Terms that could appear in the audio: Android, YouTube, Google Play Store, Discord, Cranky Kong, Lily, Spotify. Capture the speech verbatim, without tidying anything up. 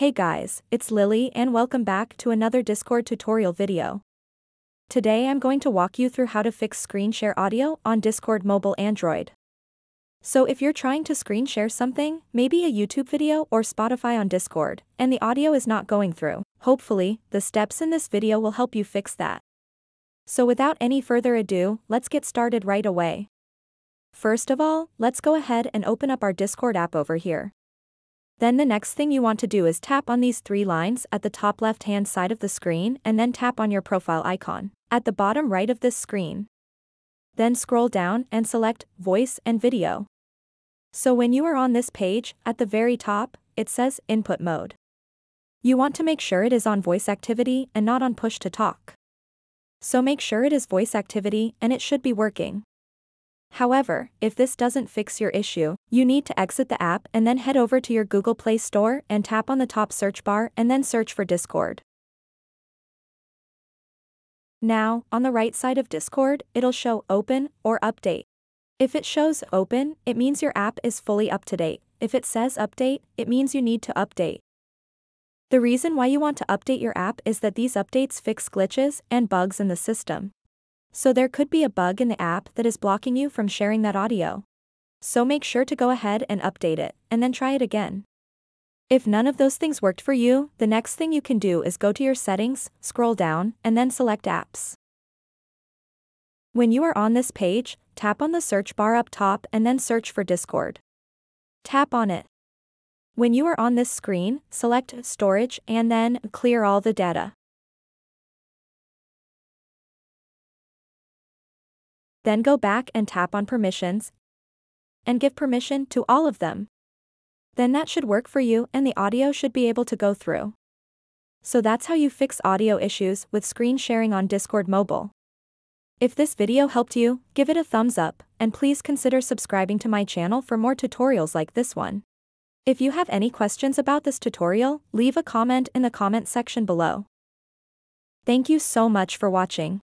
Hey guys, it's Lily and welcome back to another Discord tutorial video. Today I'm going to walk you through how to fix screen share audio on Discord mobile Android. So if you're trying to screen share something, maybe a YouTube video or Spotify on Discord, and the audio is not going through, hopefully, the steps in this video will help you fix that. So without any further ado, let's get started right away. First of all, let's go ahead and open up our Discord app over here. Then the next thing you want to do is tap on these three lines at the top left-hand side of the screen and then tap on your profile icon at the bottom right of this screen. Then scroll down and select Voice and Video. So when you are on this page, at the very top, it says Input Mode. You want to make sure it is on voice activity and not on push to talk. So make sure it is voice activity and it should be working. However, if this doesn't fix your issue, you need to exit the app and then head over to your Google Play Store and tap on the top search bar and then search for Discord. Now, on the right side of Discord, it'll show Open or Update. If it shows Open, it means your app is fully up to date. If it says Update, it means you need to update. The reason why you want to update your app is that these updates fix glitches and bugs in the system. So there could be a bug in the app that is blocking you from sharing that audio. So make sure to go ahead and update it, and then try it again. If none of those things worked for you, the next thing you can do is go to your settings, scroll down, and then select apps. When you are on this page, tap on the search bar up top and then search for Discord. Tap on it. When you are on this screen, select Storage and then Clear all the data. Then go back and tap on Permissions and give permission to all of them. Then that should work for you and the audio should be able to go through. So that's how you fix audio issues with screen sharing on Discord mobile. If this video helped you, give it a thumbs up and please consider subscribing to my channel for more tutorials like this one. If you have any questions about this tutorial, leave a comment in the comment section below. Thank you so much for watching.